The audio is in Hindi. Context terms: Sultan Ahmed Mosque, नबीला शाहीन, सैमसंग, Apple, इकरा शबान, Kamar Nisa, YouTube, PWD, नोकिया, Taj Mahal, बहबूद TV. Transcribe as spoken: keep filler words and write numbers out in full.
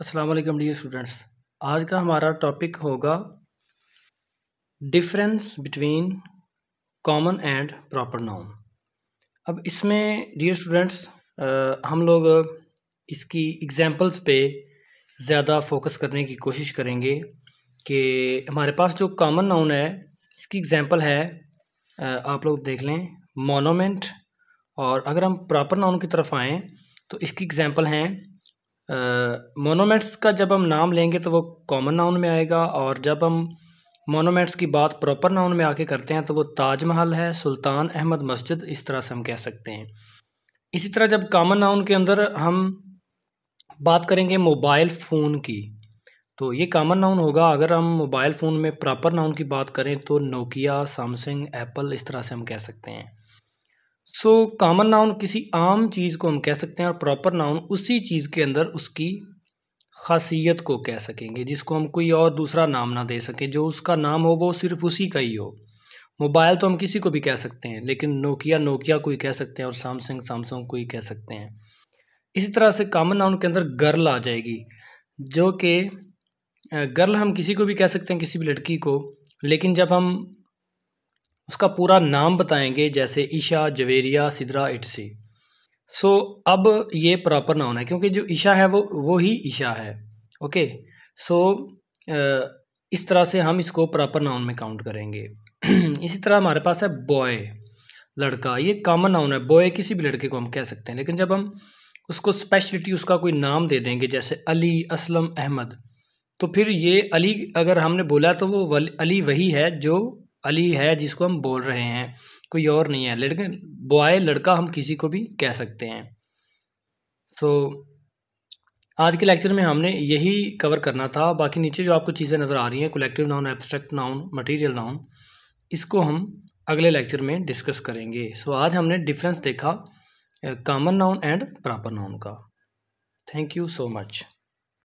अस्सलाम वालेकुम डियर स्टूडेंट्स। आज का हमारा टॉपिक होगा difference between common and proper noun. अब इसमें डियर स्टूडेंट्स हम लोग इसकी एग्जांपल्स पे ज़्यादा फोकस करने की कोशिश करेंगे कि हमारे पास जो कॉमन नाउन है इसकी एग्जांपल है, आप लोग देख लें, मोनूमेंट। और अगर हम प्रॉपर नाउन की तरफ आएँ तो इसकी एग्जांपल हैं मोनूमेंट्स uh, का जब हम नाम लेंगे तो वो कॉमन नाउन में आएगा, और जब हम मोनूमेंट्स की बात प्रॉपर नाउन में आके करते हैं तो वो ताजमहल है, सुल्तान अहमद मस्जिद, इस तरह से हम कह सकते हैं। इसी तरह जब कॉमन नाउन के अंदर हम बात करेंगे मोबाइल फ़ोन की तो ये कॉमन नाउन होगा। अगर हम मोबाइल फ़ोन में प्रॉपर नाउन की बात करें तो नोकिया, सैमसंग, एप्पल, इस तरह से हम कह सकते हैं। सो कॉमन नाउन किसी आम चीज़ को हम कह सकते हैं और प्रॉपर नाउन उसी चीज़ के अंदर उसकी खासियत को कह सकेंगे जिसको हम कोई और दूसरा नाम ना दे सकें, जो उसका नाम हो वो सिर्फ उसी का ही हो। मोबाइल तो हम किसी को भी कह सकते हैं, लेकिन नोकिया नोकिया को ही कह सकते हैं और सैमसंग सैमसंग को ही कह सकते हैं। इसी तरह से कॉमन नाउन के अंदर गर्ल आ जाएगी, जो कि गर्ल हम किसी को भी कह सकते हैं, किसी भी लड़की को, लेकिन जब हम उसका पूरा नाम बताएंगे जैसे ईशा, जवेरिया, सिद्रा, इटसी, सो so, अब ये प्रॉपर नाउन है क्योंकि जो ईशा है वो वो ही ईशा है। ओके, सो so, इस तरह से हम इसको प्रॉपर नाउन में काउंट करेंगे। इसी तरह हमारे पास है बॉय, लड़का, ये कॉमन नाउन है। बॉय किसी भी लड़के को हम कह सकते हैं, लेकिन जब हम उसको स्पेशलिटी उसका कोई नाम दे देंगे जैसे अली, असलम, अहमद, तो फिर ये अली अगर हमने बोला तो वो अली वही है जो अली है जिसको हम बोल रहे हैं, कोई और नहीं है। लड़के बॉय लड़का हम किसी को भी कह सकते हैं। सो so, आज के लेक्चर में हमने यही कवर करना था। बाकी नीचे जो आपको चीज़ें नज़र आ रही हैं, collective noun, abstract noun, material noun, इसको हम अगले लेक्चर में डिस्कस करेंगे। सो so, आज हमने डिफरेंस देखा common noun and proper noun का। Thank you so much.